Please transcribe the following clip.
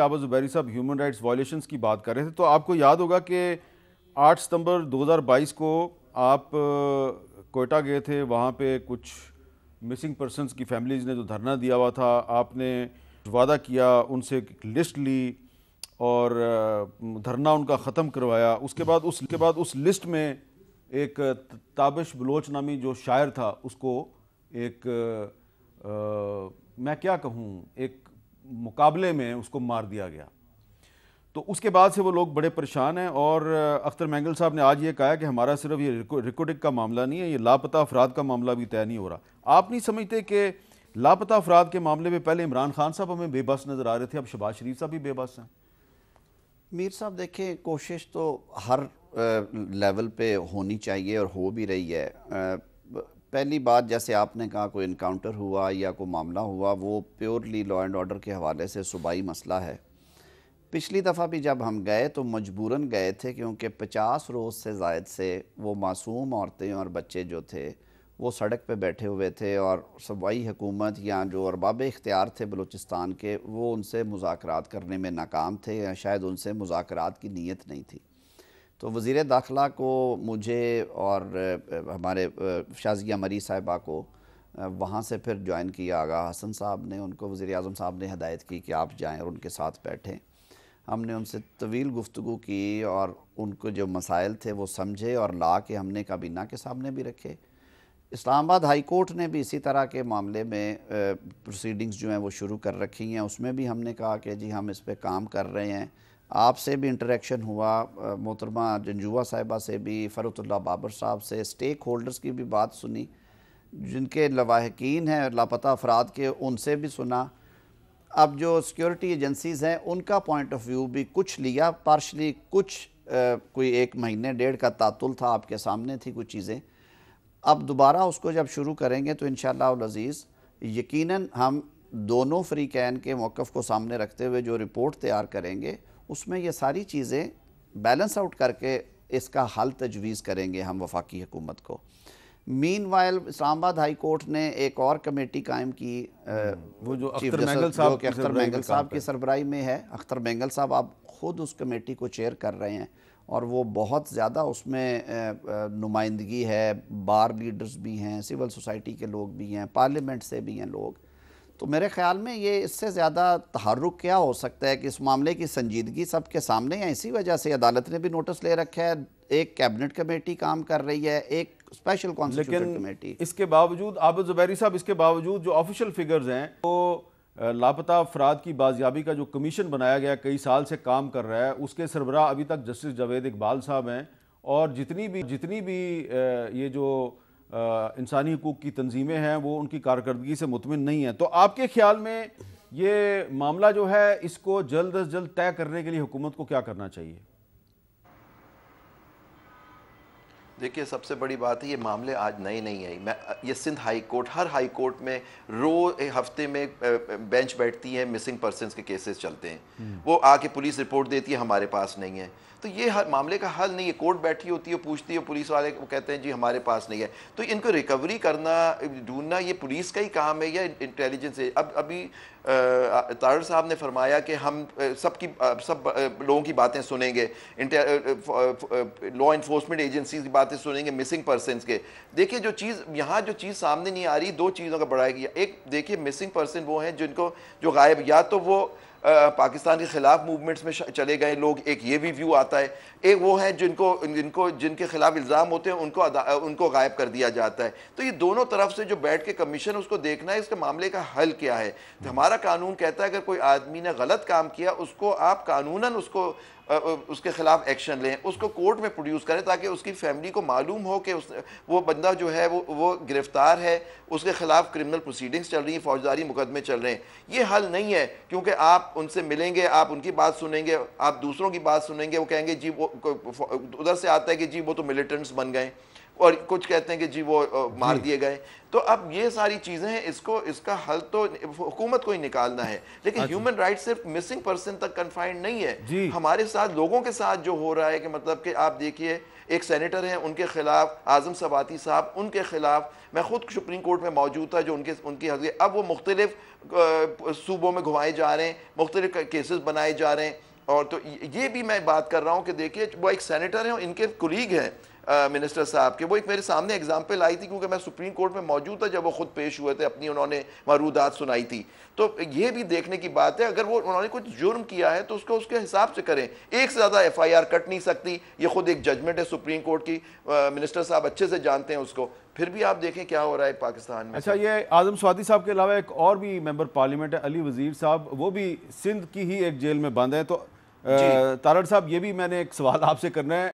आबिद जुबैरी साहब human rights violations की बात कर रहे थे तो आपको याद होगा कि 8 सितंबर 2022 को आप कोयटा गए थे, वहाँ पे कुछ मिसिंग पर्सनस की फैमिलीज़ ने जो धरना दिया हुआ था, आपने वादा किया, उनसे लिस्ट ली और धरना उनका ख़त्म करवाया। उसके बाद उस लिस्ट में एक ताबिश बलोच नामी जो शायर था उसको एक मैं क्या कहूँ एक मुकाबले में उसको मार दिया गया। तो उसके बाद से वो लोग बड़े परेशान हैं और अख्तर मेंगल साहब ने आज ये कहा कि हमारा सिर्फ ये रिकॉर्डिंग का मामला नहीं है, ये लापता अफराद का मामला भी तय नहीं हो रहा। आप नहीं समझते कि लापता अफराद के मामले में पहले इमरान खान साहब हमें बेबस नज़र आ रहे थे, अब शहबाज़ शरीफ साहब भी बेबस हैं? मीर साहब देखें, कोशिश तो हर लेवल पर होनी चाहिए और हो भी रही है। पहली बात, जैसे आपने कहा, कोई इनकाउंटर हुआ या कोई मामला हुआ, वो प्योरली लॉ एंड ऑर्डर के हवाले से सूबाई मसला है। पिछली दफ़ा भी जब हम गए तो मजबूरन गए थे क्योंकि 50 रोज़ से ज़ायद से वो मासूम औरतें और बच्चे जो थे वो सड़क पे बैठे हुए थे और सूबाई हुकूमत या जो अरबाब इख्तियार थे बलूचिस्तान के, वो उनसे मुज़ाकरात करने में नाकाम थे या शायद उनसे मुज़ाकरात की नीयत नहीं थी। तो वज़ीर दाखिला को, मुझे और हमारे शाजिया मरी साहिबा को वहाँ से फिर ज्वाइन किया आगा हसन साहब ने, उनको वज़ीर आज़म साहब ने हदायत की कि आप जाएं और उनके साथ बैठें। हमने उनसे तवील गुफ्तगू की और उनको जो मसाइल थे वो समझे और ला के हमने काबीना के सामने भी रखे। इस्लामाबाद हाई कोर्ट ने भी इसी तरह के मामले में प्रोसीडिंग्स जो हैं वो शुरू कर रखी हैं। उसमें भी हमने कहा कि जी हम इस पर काम कर रहे हैं। आपसे भी इंटरेक्शन हुआ, मोहतरमा जंजुआ साहिबा से भी, फ़रुतुल्ला बाबर साहब से, स्टेक होल्डर्स की भी बात सुनी जिनके लवाहकीन हैं लापता अफराद के, उनसे भी सुना। अब जो सिक्योरिटी एजेंसीज़ हैं उनका पॉइंट ऑफ व्यू भी कुछ लिया, पार्शली कुछ कोई एक महीने डेढ़ का तातुल था, आपके सामने थी कुछ चीज़ें। अब दोबारा उसको जब शुरू करेंगे तो इंशाअल्लाह उल अज़ीज़ यकीनन हम दोनों फ्रीकैन के मौक़िफ़ को सामने रखते हुए जो रिपोर्ट तैयार करेंगे उसमें ये सारी चीज़ें बैलेंस आउट करके इसका हल तजवीज़ करेंगे हम वफाकी हुकूमत को। मीनवाइल इस्लामाबाद हाई कोर्ट ने एक और कमेटी कायम की, वो जो अख्तर मेंगल साहब की सरबराही में है। अख्तर मेंगल साहब आप ख़ुद उस कमेटी को चेयर कर रहे हैं और वो बहुत ज़्यादा उसमें नुमाइंदगी है, बार लीडर्स भी हैं, सिविल सोसाइटी के लोग भी हैं, पार्लियामेंट से भी हैं लोग। तो मेरे ख़्याल में ये इससे ज़्यादा तहर्रुक क्या हो सकता है कि इस मामले की संजीदगी सबके सामने है। इसी वजह से अदालत ने भी नोटिस ले रखा है, एक कैबिनेट कमेटी काम कर रही है, एक स्पेशल कॉन्स्टिट्यूशन कमेटी। इसके बावजूद आबिद जुबैरी साहब, इसके बावजूद जो ऑफिशियल फिगर्स हैं वो तो लापता अफराद की बाजियाबी का जो कमीशन बनाया गया कई साल से काम कर रहा है, उसके सरबराह अभी तक जस्टिस जावेद इकबाल साहब हैं। और जितनी भी ये जो इंसानी हुकूक की तंजीमें हैं वो उनकी कारकर्दगी से मुतमिन नहीं हैं। तो आपके ख्याल में ये मामला जो है इसको जल्द अज जल्द तय करने के लिए हुकूमत को क्या करना चाहिए? देखिए, सबसे बड़ी बात है ये मामले आज नए नहीं आई। मैं ये सिंध हाई कोर्ट, हर हाई कोर्ट में रोज हफ्ते में बेंच बैठती है, मिसिंग पर्सन्स के केसेस चलते हैं, वो आके पुलिस रिपोर्ट देती है हमारे पास नहीं है। तो ये हर मामले का हल नहीं है। कोर्ट बैठी होती है, पूछती है, पुलिस वाले वो कहते हैं जी हमारे पास नहीं है। तो इनको रिकवरी करना, ढूंढना ये पुलिस का ही काम है या इंटेलिजेंस है। अब अभी तार साहब ने फरमाया कि हम सब लोगों की बातें सुनेंगे, लॉ इन्फोर्समेंट एजेंसीज की बातें सुनेंगे, मिसिंग पर्सन्स के। देखिए जो चीज़ यहाँ जो चीज़ सामने नहीं आ रही, दो चीज़ों का बढ़ाया गया। एक देखिए मिसिंग पर्सन वो हैं जिनको जो गायब, या तो वो पाकिस्तान के ख़िलाफ़ मूवमेंट्स में चले गए लोग, एक ये भी व्यू आता है। एक वो है जिनके ख़िलाफ़ इल्ज़ाम होते हैं उनको गायब कर दिया जाता है। तो ये दोनों तरफ से जो बैठ के कमीशन उसको देखना है इसके मामले का हल क्या है। तो हमारा कानून कहता है अगर कोई आदमी ने गलत काम किया उसको आप कानूनन उसके ख़िलाफ़ एक्शन लें, उसको कोर्ट में प्रोड्यूस करें ताकि उसकी फैमिली को मालूम हो कि वो बंदा जो है वो गिरफ़्तार है, उसके ख़िलाफ़ क्रिमिनल प्रोसीडिंग्स चल रही हैं, फौजदारी मुकदमे चल रहे हैं। ये हल नहीं है क्योंकि आप उनसे मिलेंगे, आप उनकी बात सुनेंगे, आप दूसरों की बात सुनेंगे, वो कहेंगे जी वो उधर से आता है कि जी वो तो मिलिटेंट्स बन गए, और कुछ कहते हैं कि जी वो मार दिए गए। तो अब ये सारी चीज़ें हैं, इसको इसका हल तो हुकूमत को ही निकालना है। लेकिन ह्यूमन राइट सिर्फ मिसिंग पर्सन तक कन्फाइंड नहीं है, हमारे साथ लोगों के साथ जो हो रहा है कि मतलब कि आप देखिए एक सेनेटर हैं, उनके खिलाफ आज़म स्वाती साहब, उनके खिलाफ मैं खुद सुप्रीम कोर्ट में मौजूद था, जो उनके उनकी अब वो मुख्तलिफ सूबों में घुमाए जा रहे हैं, मुख्तलिफ केसेस बनाए जा रहे हैं। और तो ये भी मैं बात कर रहा हूँ कि देखिए वो एक सेनेटर हैं और इनके कुलीग हैं मिनिस्टर साहब के, वो एक मेरे सामने एग्जाम्पल आई थी क्योंकि मैं सुप्रीम कोर्ट में मौजूद था जब वो खुद पेश हुए थे, अपनी उन्होंने मरूदात सुनाई थी। तो ये भी देखने की बात है, अगर वो उन्होंने कुछ जुर्म किया है तो उसको उसके हिसाब से करें, एक से ज़्यादा FIR कट नहीं सकती, ये खुद एक जजमेंट है सुप्रीम कोर्ट की, मिनिस्टर साहब अच्छे से जानते हैं उसको। फिर भी आप देखें क्या हो रहा है पाकिस्तान में। अच्छा, ये आज़म स्वाती साहब के अलावा एक और भी मेंबर पार्लियामेंट है, अली वज़ीर साहब, वो भी सिंध की ही एक जेल में बंद है। तो तारड़ साहब, ये भी मैंने एक सवाल आपसे करना है।